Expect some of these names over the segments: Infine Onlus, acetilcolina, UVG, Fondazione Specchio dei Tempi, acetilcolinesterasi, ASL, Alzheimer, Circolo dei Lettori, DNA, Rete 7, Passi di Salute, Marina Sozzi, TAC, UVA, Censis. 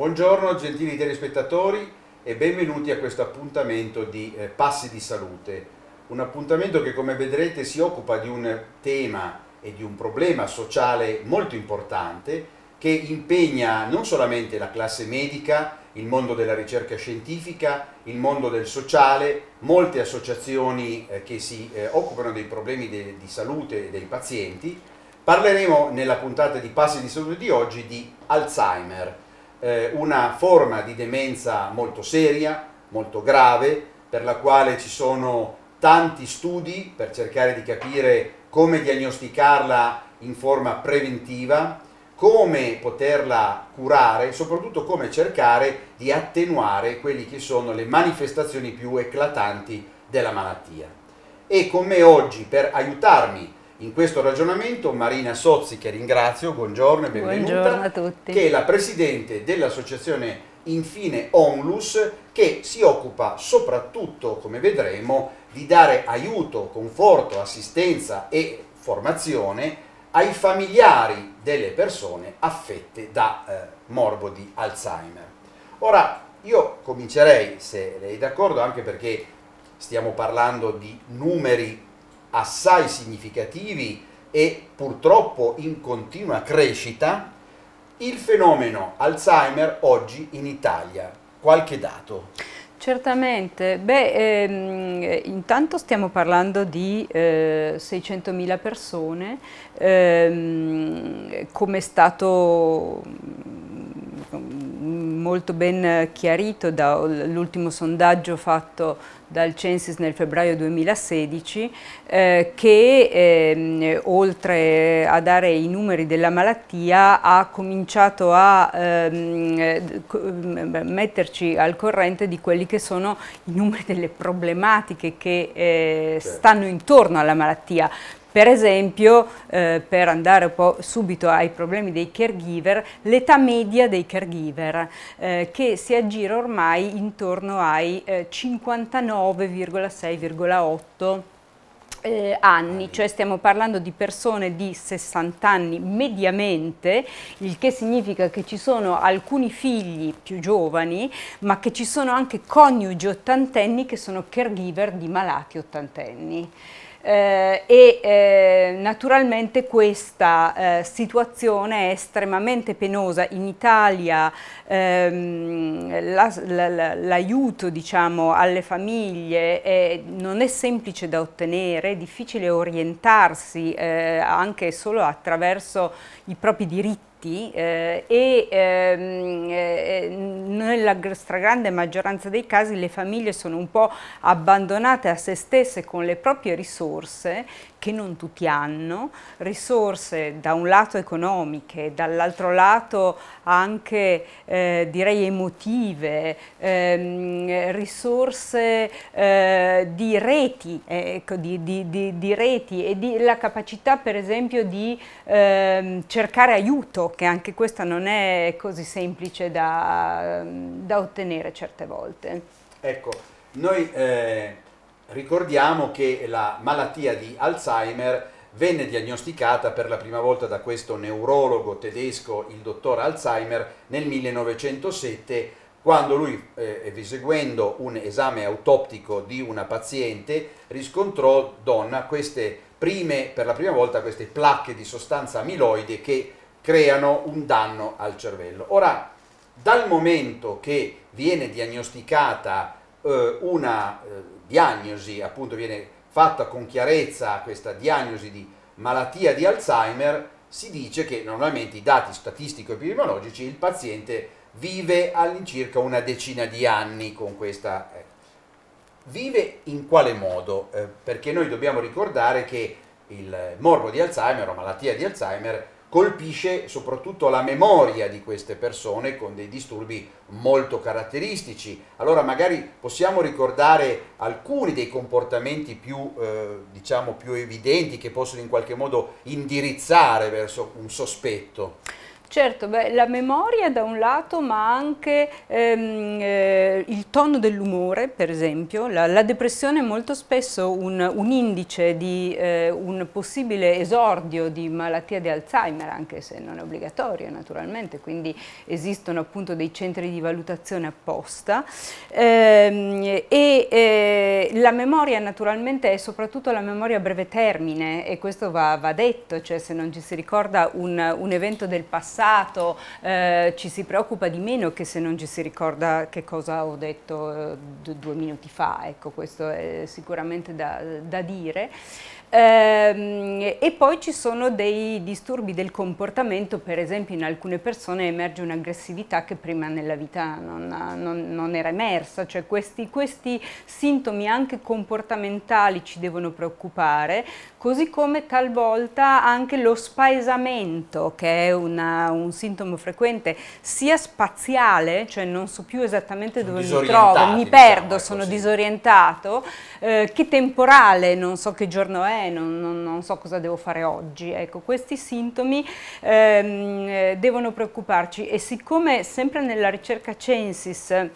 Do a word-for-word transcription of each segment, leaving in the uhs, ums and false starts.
Buongiorno gentili telespettatori e benvenuti a questo appuntamento di eh, Passi di Salute, un appuntamento che come vedrete si occupa di un tema e di un problema sociale molto importante che impegna non solamente la classe medica, il mondo della ricerca scientifica, il mondo del sociale, molte associazioni eh, che si eh, occupano dei problemi de- di salute dei pazienti. Parleremo nella puntata di Passi di Salute di oggi di Alzheimer, una forma di demenza molto seria, molto grave, per la quale ci sono tanti studi per cercare di capire come diagnosticarla in forma preventiva, come poterla curare, soprattutto come cercare di attenuare quelle che sono le manifestazioni più eclatanti della malattia. E con me oggi per aiutarmi in questo ragionamento Marina Sozzi, che ringrazio, buongiorno e benvenuta. Buongiorno a tutti. Che è la presidente dell'associazione Infine Onlus, che si occupa soprattutto, come vedremo, di dare aiuto, conforto, assistenza e formazione ai familiari delle persone affette da eh, morbo di Alzheimer. Ora, io comincerei, se lei è d'accordo, anche perché stiamo parlando di numeri assai significativi e purtroppo in continua crescita. Il fenomeno Alzheimer oggi in Italia, qualche dato? Certamente, beh, ehm, intanto stiamo parlando di eh, seicentomila persone, ehm, come è stato molto ben chiarito dall'ultimo sondaggio fatto dal Censis nel febbraio duemilasedici, eh, che eh, oltre a dare i numeri della malattia ha cominciato a eh, metterci al corrente di quelli che sono i numeri delle problematiche che eh, stanno intorno alla malattia. Per esempio, eh, per andare un po' subito ai problemi dei caregiver, l'età media dei caregiver eh, che si aggira ormai intorno ai eh, cinquantanove virgola sei virgola otto Eh, anni, cioè stiamo parlando di persone di sessanta anni mediamente, il che significa che ci sono alcuni figli più giovani, ma che ci sono anche coniugi ottantenni che sono caregiver di malati ottantenni. Eh, e eh, naturalmente questa eh, situazione è estremamente penosa. In Italia ehm, l'aiuto la, la, diciamo, alle famiglie è, non è semplice da ottenere, è difficile orientarsi eh, anche solo attraverso i propri diritti. Eh, e ehm, eh, nella stragrande maggioranza dei casi le famiglie sono un po' abbandonate a se stesse con le proprie risorse, che non tutti hanno, risorse da un lato economiche, dall'altro lato anche eh, direi emotive, ehm, risorse eh, di reti, eh, ecco, di, di, di, di reti e di la capacità per esempio di ehm, cercare aiuto, che anche questa non è così semplice da, da ottenere certe volte. Ecco, noi eh... ricordiamo che la malattia di Alzheimer venne diagnosticata per la prima volta da questo neurologo tedesco, il dottor Alzheimer, nel millenovecentosette, quando lui, eh, eseguendo un esame autoptico di una paziente, riscontrò donna queste prime, per la prima volta queste placche di sostanza amiloide che creano un danno al cervello. Ora, dal momento che viene diagnosticata eh, una eh, diagnosi, appunto viene fatta con chiarezza questa diagnosi di malattia di Alzheimer, si dice che normalmente i dati statistico-epidemiologici, il paziente vive all'incirca una decina di anni con questa. Vive in quale modo? Eh, perché noi dobbiamo ricordare che il morbo di Alzheimer o malattia di Alzheimer colpisce soprattutto la memoria di queste persone con dei disturbi molto caratteristici. Allora magari possiamo ricordare alcuni dei comportamenti più, eh, diciamo, più evidenti che possono in qualche modo indirizzare verso un sospetto. Certo, beh, la memoria da un lato, ma anche ehm, eh, il tono dell'umore, per esempio. La, la depressione è molto spesso un, un indice di eh, un possibile esordio di malattia di Alzheimer, anche se non è obbligatorio naturalmente, quindi esistono appunto dei centri di valutazione apposta. Ehm, e eh, la memoria naturalmente è soprattutto la memoria a breve termine, e questo va, va detto, cioè se non ci si ricorda un, un evento del passato, Eh, ci si preoccupa di meno che se non ci si ricorda che cosa ho detto eh, due minuti fa, ecco, questo è sicuramente da, da dire. Eh, e poi ci sono dei disturbi del comportamento, per esempio in alcune persone emerge un'aggressività che prima nella vita non, ha, non, non era emersa, cioè questi, questi sintomi anche comportamentali ci devono preoccupare, così come talvolta anche lo spaesamento, che è una un sintomo frequente, sia spaziale, cioè non so più esattamente dove mi trovo, mi perdo, sono disorientato, eh, che temporale, non so che giorno è, non, non, non so cosa devo fare oggi. Ecco, questi sintomi ehm, devono preoccuparci, e siccome sempre nella ricerca Censis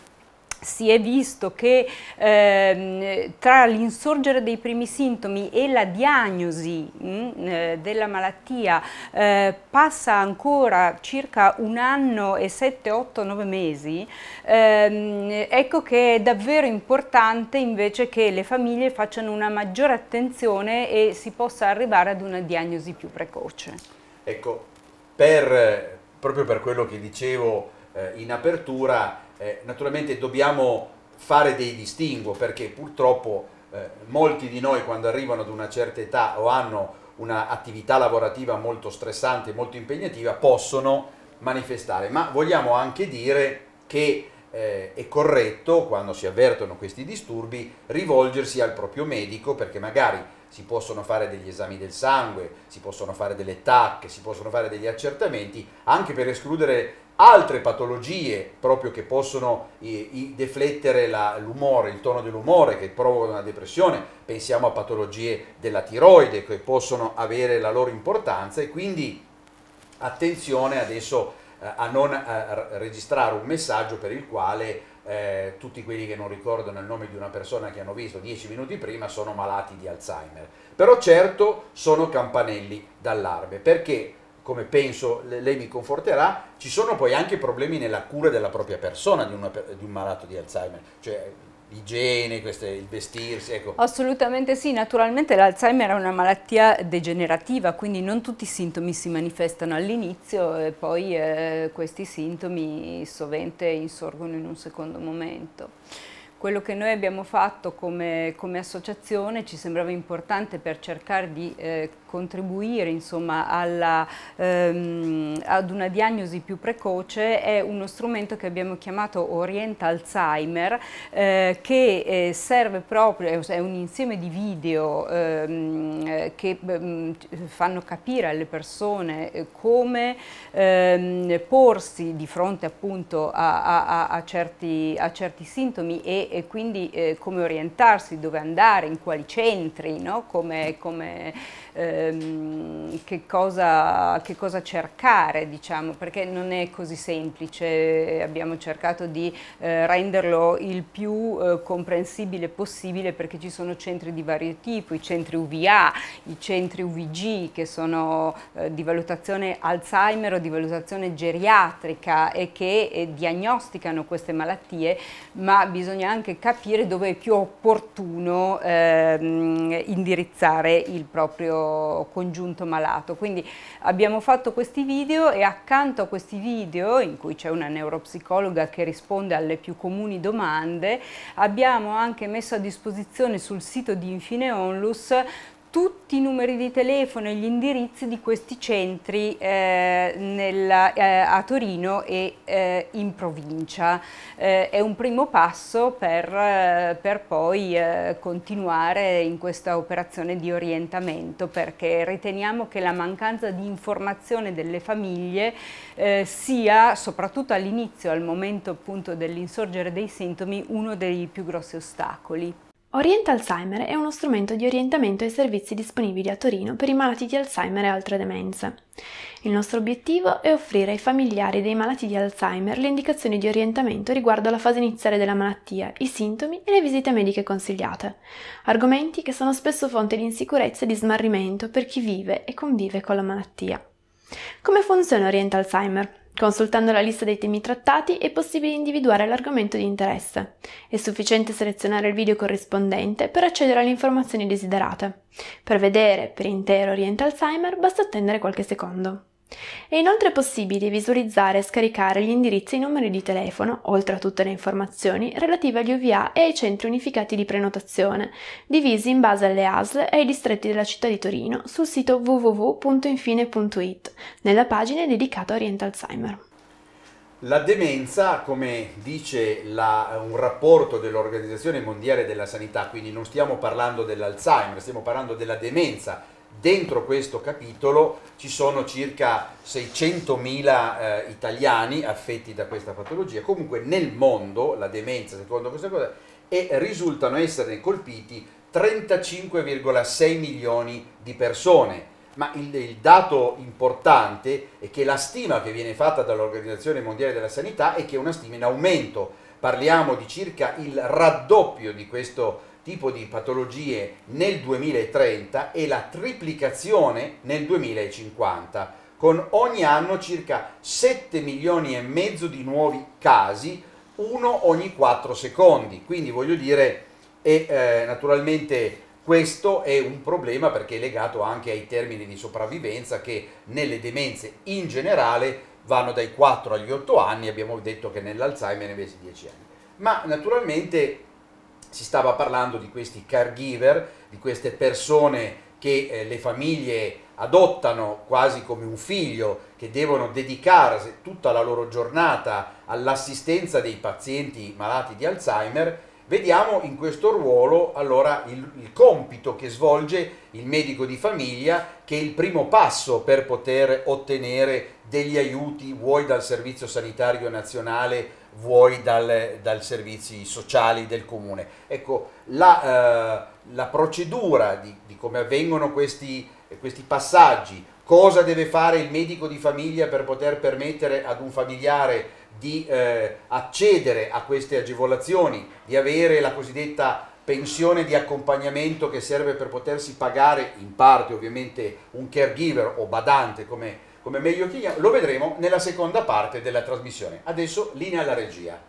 si è visto che eh, tra l'insorgere dei primi sintomi e la diagnosi mh, della malattia eh, passa ancora circa un anno e sette, otto, nove mesi, ehm, ecco che è davvero importante invece che le famiglie facciano una maggiore attenzione e si possa arrivare ad una diagnosi più precoce. Ecco, per, proprio per quello che dicevo eh, in apertura, Eh, naturalmente dobbiamo fare dei distinguo, perché purtroppo eh, molti di noi, quando arrivano ad una certa età o hanno un'attività lavorativa molto stressante, molto impegnativa, possono manifestare, ma vogliamo anche dire che eh, è corretto, quando si avvertono questi disturbi, rivolgersi al proprio medico, perché magari si possono fare degli esami del sangue, si possono fare delle TAC, si possono fare degli accertamenti, anche per escludere altre patologie proprio che possono eh, deflettere l'umore, il tono dell'umore, che provocano una depressione. Pensiamo a patologie della tiroide, che possono avere la loro importanza, e quindi attenzione adesso eh, a non eh, registrare un messaggio per il quale eh, tutti quelli che non ricordano il nome di una persona che hanno visto dieci minuti prima sono malati di Alzheimer. Però certo sono campanelli d'allarme, perché, come penso lei mi conforterà, ci sono poi anche problemi nella cura della propria persona di, una, di un malato di Alzheimer, cioè l'igiene, il vestirsi, ecco. Assolutamente sì, naturalmente l'Alzheimer è una malattia degenerativa, quindi non tutti i sintomi si manifestano all'inizio, e poi eh, questi sintomi sovente insorgono in un secondo momento. Quello che noi abbiamo fatto come, come associazione ci sembrava importante per cercare di eh, contribuire, insomma, alla, ehm, ad una diagnosi più precoce, è uno strumento che abbiamo chiamato Orienta Alzheimer, eh, che eh, serve proprio, è un insieme di video ehm, che ehm, fanno capire alle persone come ehm, porsi di fronte appunto a, a, a, certi, a certi sintomi, e e quindi eh, come orientarsi, dove andare, in quali centri, no? come, come, ehm, che, cosa, che cosa cercare, diciamo, perché non è così semplice. Abbiamo cercato di eh, renderlo il più eh, comprensibile possibile, perché ci sono centri di vario tipo, i centri U V A, i centri U V G, che sono eh, di valutazione Alzheimer o di valutazione geriatrica, e che eh, diagnosticano queste malattie, ma bisogna anche capire dove è più opportuno ehm, indirizzare il proprio congiunto malato. Quindi abbiamo fatto questi video, e accanto a questi video, in cui c'è una neuropsicologa che risponde alle più comuni domande, abbiamo anche messo a disposizione sul sito di Infine Onlus tutti i numeri di telefono e gli indirizzi di questi centri eh, nella, eh, a Torino e eh, in provincia. Eh, è un primo passo per, eh, per poi eh, continuare in questa operazione di orientamento, perché riteniamo che la mancanza di informazione delle famiglie eh, sia, soprattutto all'inizio, al momento appunto dell'insorgere dei sintomi, uno dei più grossi ostacoli. Orienta Alzheimer è uno strumento di orientamento ai servizi disponibili a Torino per i malati di Alzheimer e altre demenze. Il nostro obiettivo è offrire ai familiari dei malati di Alzheimer le indicazioni di orientamento riguardo alla fase iniziale della malattia, i sintomi e le visite mediche consigliate, argomenti che sono spesso fonte di insicurezza e di smarrimento per chi vive e convive con la malattia. Come funziona Orienta Alzheimer? Consultando la lista dei temi trattati è possibile individuare l'argomento di interesse. È sufficiente selezionare il video corrispondente per accedere alle informazioni desiderate. Per vedere per intero Orienta Alzheimer basta attendere qualche secondo. È inoltre possibile visualizzare e scaricare gli indirizzi e i numeri di telefono, oltre a tutte le informazioni relative agli U V A e ai centri unificati di prenotazione, divisi in base alle A S L e ai distretti della città di Torino sul sito w w w punto infine punto it, nella pagina dedicata a Orienta Alzheimer. La demenza, come dice la, un rapporto dell'Organizzazione Mondiale della Sanità, quindi non stiamo parlando dell'Alzheimer, stiamo parlando della demenza. Dentro questo capitolo ci sono circa seicentomila eh, italiani affetti da questa patologia. Comunque nel mondo la demenza, secondo questa cosa, e risultano esserne colpiti trentacinque virgola sei milioni di persone. Ma il, il dato importante è che la stima che viene fatta dall'Organizzazione Mondiale della Sanità è che è una stima in aumento. Parliamo di circa il raddoppio di questo tipo di patologie nel duemilatrenta e la triplicazione nel duemilacinquanta, con ogni anno circa sette milioni e mezzo di nuovi casi, uno ogni quattro secondi. Quindi voglio dire, e, eh, naturalmente questo è un problema perché è legato anche ai termini di sopravvivenza che nelle demenze in generale vanno dai quattro agli otto anni, abbiamo detto che nell'Alzheimer invece dieci anni. Ma naturalmente si stava parlando di questi caregiver, di queste persone che eh, le famiglie adottano quasi come un figlio, che devono dedicare tutta la loro giornata all'assistenza dei pazienti malati di Alzheimer. Vediamo in questo ruolo allora il, il compito che svolge il medico di famiglia, che è il primo passo per poter ottenere degli aiuti, vuoi dal Servizio Sanitario Nazionale, vuoi dal, dal servizi sociali del comune. Ecco, la, eh, la procedura di, di come avvengono questi, questi passaggi, cosa deve fare il medico di famiglia per poter permettere ad un familiare di eh, accedere a queste agevolazioni, di avere la cosiddetta pensione di accompagnamento che serve per potersi pagare in parte ovviamente un caregiver o badante, come come meglio chiama, lo vedremo nella seconda parte della trasmissione. Adesso linea alla regia.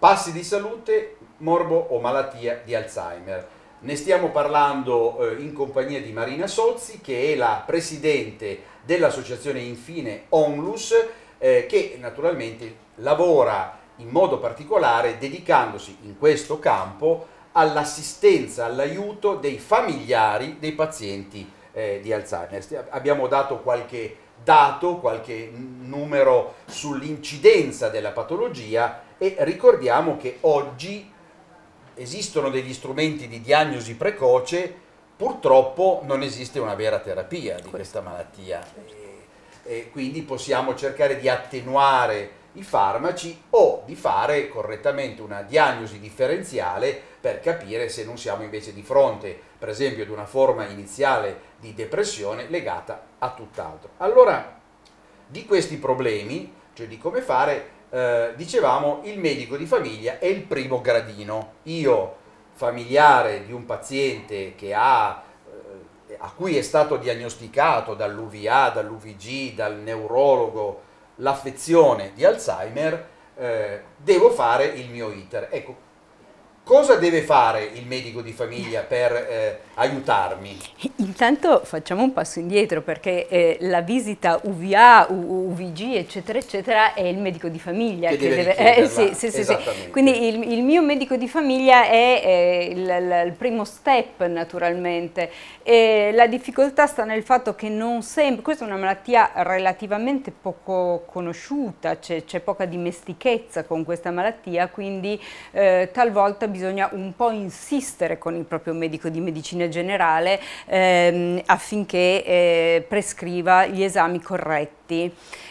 Passi di salute, morbo o malattia di Alzheimer. Ne stiamo parlando eh, in compagnia di Marina Sozzi, che è la presidente dell'associazione Infine Onlus, eh, che naturalmente lavora in modo particolare dedicandosi in questo campo all'assistenza, all'aiuto dei familiari dei pazienti eh, di Alzheimer. Abbiamo dato qualche dato, qualche numero sull'incidenza della patologia e ricordiamo che oggi esistono degli strumenti di diagnosi precoce, purtroppo non esiste una vera terapia di questa malattia e, e quindi possiamo cercare di attenuare i farmaci o di fare correttamente una diagnosi differenziale per capire se non siamo invece di fronte, per esempio, ad una forma iniziale di depressione legata a tutt'altro. Allora, di questi problemi, cioè di come fare, eh, dicevamo, il medico di famiglia è il primo gradino. Io, familiare di un paziente che ha eh, a cui è stato diagnosticato dall'U V A, dall'U V G, dal neurologo l'affezione di Alzheimer, eh, devo fare il mio iter. Ecco, cosa deve fare il medico di famiglia per eh, aiutarmi? Intanto facciamo un passo indietro, perché eh, la visita U V A, U V G, eccetera, eccetera, è il medico di famiglia. Che, che deve, deve eh, sì, sì, sì, sì. Quindi il, il mio medico di famiglia è eh, il, il primo step, naturalmente. E la difficoltà sta nel fatto che non sempre, questa è una malattia relativamente poco conosciuta, c'è poca dimestichezza con questa malattia, quindi eh, talvolta bisogna bisogna un po' insistere con il proprio medico di medicina generale ehm, affinché eh, prescriva gli esami corretti.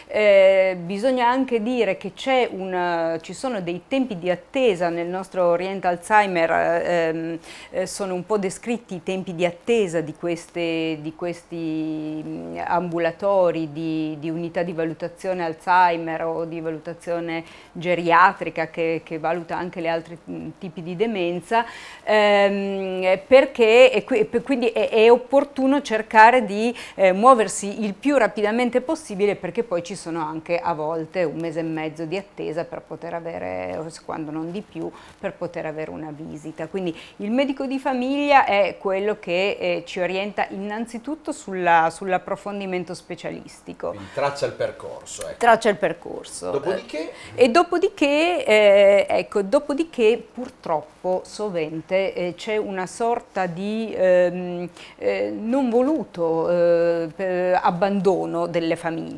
Eh, bisogna anche dire che c'è una, ci sono dei tempi di attesa nel nostro Orient Alzheimer, ehm, eh, sono un po' descritti i tempi di attesa di, queste, di questi ambulatori di, di unità di valutazione Alzheimer o di valutazione geriatrica che, che valuta anche gli altri tipi di demenza, ehm, perché e quindi è, è opportuno cercare di eh, muoversi il più rapidamente possibile, perché poi ci sono anche a volte un mese e mezzo di attesa per poter avere, quando non di più, per poter avere una visita. Quindi il medico di famiglia è quello che eh, ci orienta innanzitutto sulla, sull'approfondimento specialistico. Quindi traccia il percorso. Ecco. Traccia il percorso. Dopodiché? Eh, e dopodiché, eh, ecco, dopodiché purtroppo sovente eh, c'è una sorta di ehm, eh, non voluto eh, abbandono delle famiglie.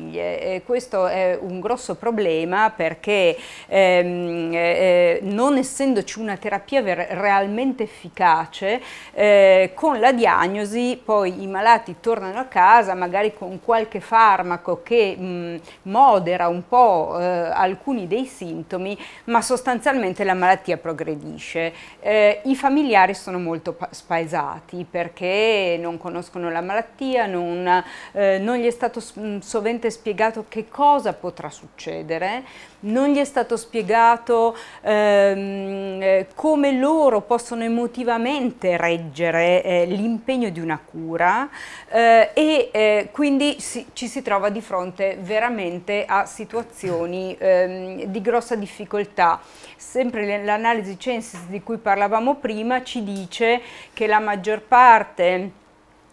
Eh, questo è un grosso problema, perché ehm, eh, non essendoci una terapia realmente efficace, eh, con la diagnosi poi i malati tornano a casa magari con qualche farmaco che mh, modera un po' eh, alcuni dei sintomi, ma sostanzialmente la malattia progredisce. Eh, i familiari sono molto spaesati perché non conoscono la malattia, non, eh, non gli è stato sovente spiegato che cosa potrà succedere, non gli è stato spiegato ehm, come loro possono emotivamente reggere eh, l'impegno di una cura eh, e eh, quindi si, ci si trova di fronte veramente a situazioni ehm, di grossa difficoltà. Sempre l'analisi Censis di cui parlavamo prima ci dice che la maggior parte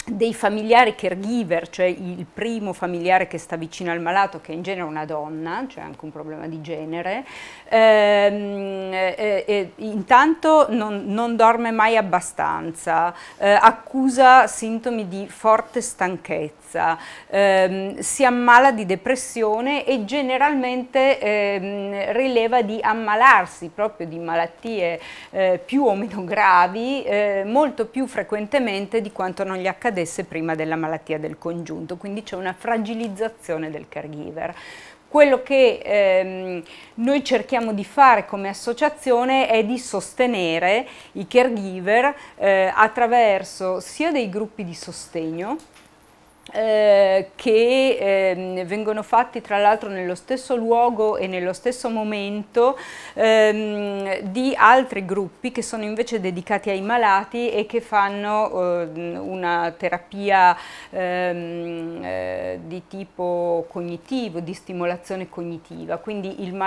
dei familiari caregiver, cioè il primo familiare che sta vicino al malato, che in genere è una donna, c'è cioè anche un problema di genere, ehm, eh, eh, intanto non, non dorme mai abbastanza, eh, accusa sintomi di forte stanchezza, ehm, si ammala di depressione e generalmente ehm, rileva di ammalarsi proprio di malattie eh, più o meno gravi, eh, molto più frequentemente di quanto non gli accade prima della malattia del congiunto, quindi c'è una fragilizzazione del caregiver. Quello che ehm, noi cerchiamo di fare come associazione è di sostenere i caregiver eh, attraverso sia dei gruppi di sostegno, Eh, che eh, vengono fatti tra l'altro nello stesso luogo e nello stesso momento ehm, di altri gruppi che sono invece dedicati ai malati e che fanno eh, una terapia ehm, eh, di tipo cognitivo, di stimolazione cognitiva, quindi il,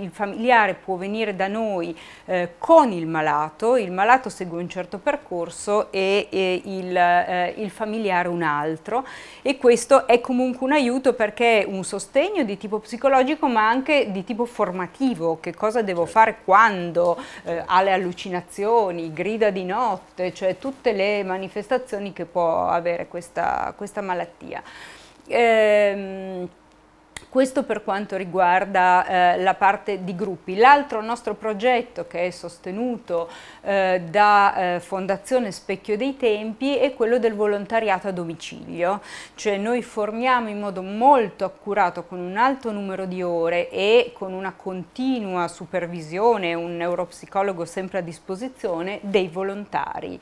il familiare può venire da noi eh, con il malato, il malato segue un certo percorso e, e il, eh, il familiare un altro. E questo è comunque un aiuto perché è un sostegno di tipo psicologico ma anche di tipo formativo, che cosa devo certo. fare quando eh, ha le allucinazioni, grida di notte, cioè tutte le manifestazioni che può avere questa, questa malattia. Ehm, Questo per quanto riguarda eh, la parte di gruppi. L'altro nostro progetto che è sostenuto eh, da eh, Fondazione Specchio dei Tempi è quello del volontariato a domicilio, cioè noi formiamo in modo molto accurato, con un alto numero di ore e con una continua supervisione, un neuropsicologo sempre a disposizione, dei volontari.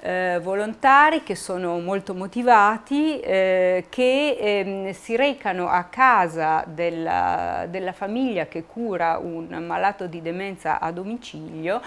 Eh, volontari che sono molto motivati, eh, che ehm, si recano a casa della, della famiglia che cura un malato di demenza a domicilio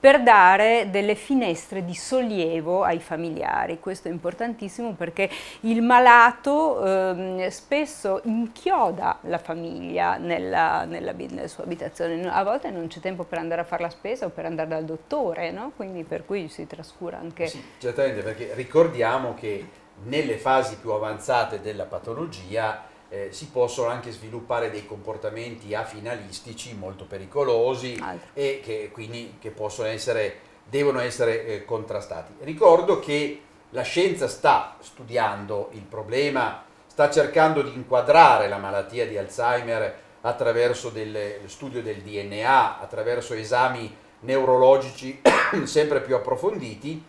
per dare delle finestre di sollievo ai familiari. Questo è importantissimo perché il malato ehm, spesso inchioda la famiglia nella, nella, nella sua abitazione, a volte non c'è tempo per andare a fare la spesa o per andare dal dottore, no? Quindi per cui si trascura anche… Sì, certamente, perché ricordiamo che nelle fasi più avanzate della patologia Eh, si possono anche sviluppare dei comportamenti afinalistici molto pericolosi Altro. e che quindi che possono essere, devono essere eh, contrastati. Ricordo che la scienza sta studiando il problema, sta cercando di inquadrare la malattia di Alzheimer attraverso del studio del D N A, attraverso esami neurologici sempre più approfonditi,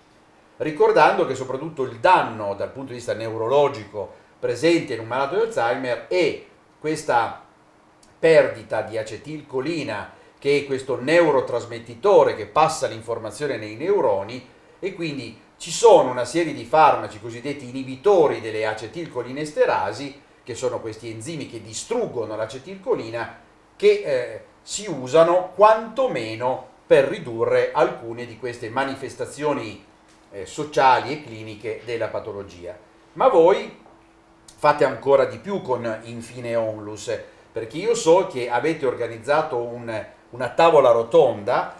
ricordando che soprattutto il danno dal punto di vista neurologico presente in un malato di Alzheimer e questa perdita di acetilcolina, che è questo neurotrasmettitore che passa l'informazione nei neuroni, e quindi ci sono una serie di farmaci cosiddetti inibitori delle acetilcolinesterasi, che sono questi enzimi che distruggono l'acetilcolina, che eh, si usano quantomeno per ridurre alcune di queste manifestazioni eh, sociali e cliniche della patologia. Ma voi fate ancora di più con Infine Onlus, perché io so che avete organizzato un, una tavola rotonda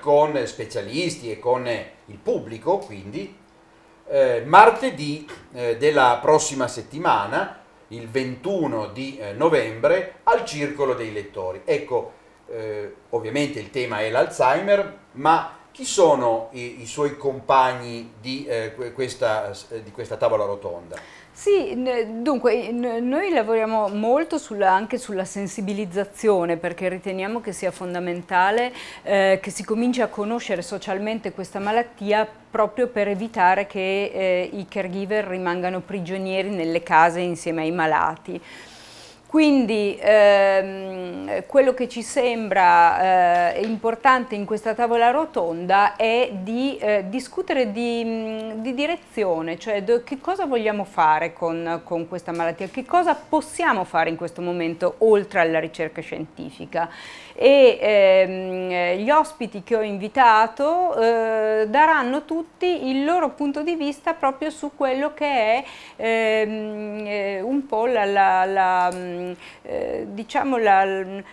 con specialisti e con il pubblico, quindi eh, martedì eh, della prossima settimana, il ventuno di eh, novembre, al Circolo dei Lettori. Ecco, eh, ovviamente il tema è l'Alzheimer, ma chi sono i, i suoi compagni di, eh, questa, di questa tavola rotonda? Sì, dunque noi lavoriamo molto sulla, anche sulla sensibilizzazione, perché riteniamo che sia fondamentale eh, che si cominci a conoscere socialmente questa malattia, proprio per evitare che eh, i caregiver rimangano prigionieri nelle case insieme ai malati. Quindi ehm, quello che ci sembra eh, importante in questa tavola rotonda è di eh, discutere di, di direzione, cioè do, che cosa vogliamo fare con, con questa malattia, che cosa possiamo fare in questo momento oltre alla ricerca scientifica. E ehm, gli ospiti che ho invitato eh, daranno tutti il loro punto di vista proprio su quello che è ehm, un po' la... la, la Eh, diciamo la,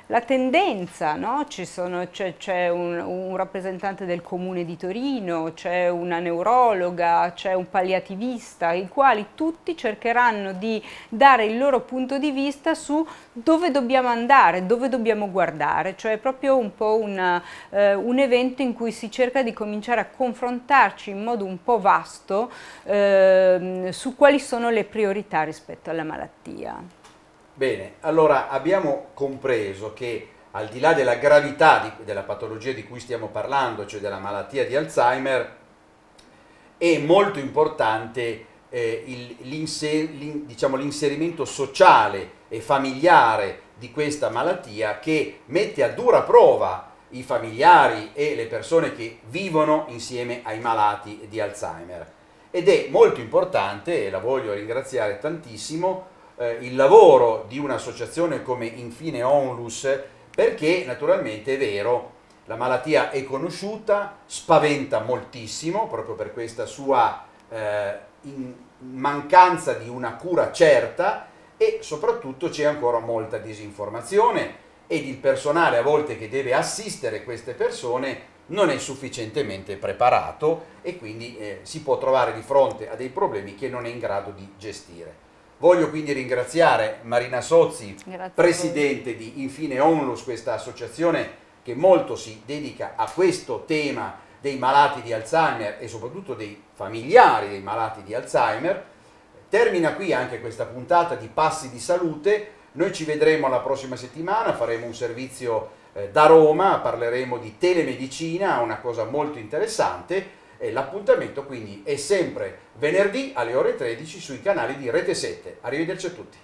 la tendenza, no? C'è un, un rappresentante del comune di Torino, c'è una neurologa, c'è un palliativista, i quali tutti cercheranno di dare il loro punto di vista su dove dobbiamo andare, dove dobbiamo guardare, cioè è proprio un po' una, eh, un evento in cui si cerca di cominciare a confrontarci in modo un po' vasto eh, su quali sono le priorità rispetto alla malattia. Bene, allora abbiamo compreso che al di là della gravità di, della patologia di cui stiamo parlando, cioè della malattia di Alzheimer, è molto importante eh, l'inserimento diciamo, sociale e familiare di questa malattia, che mette a dura prova i familiari e le persone che vivono insieme ai malati di Alzheimer. ed è molto importante, e la voglio ringraziare tantissimo, eh, il lavoro di un'associazione come Infine Onlus, perché naturalmente è vero, la malattia è conosciuta, spaventa moltissimo proprio per questa sua eh, in mancanza di una cura certa, e soprattutto c'è ancora molta disinformazione ed il personale a volte che deve assistere queste persone non è sufficientemente preparato e quindi eh, si può trovare di fronte a dei problemi che non è in grado di gestire. Voglio quindi ringraziare Marina Sozzi, Grazie presidente di Infine Onlus, questa associazione che molto si dedica a questo tema dei malati di Alzheimer e soprattutto dei familiari dei malati di Alzheimer. Termina qui anche questa puntata di Passi di Salute. Noi ci vedremo la prossima settimana, faremo un servizio eh, da Roma, parleremo di telemedicina, una cosa molto interessante. E l'appuntamento quindi è sempre venerdì alle ore tredici sui canali di Rete sette. Arrivederci a tutti.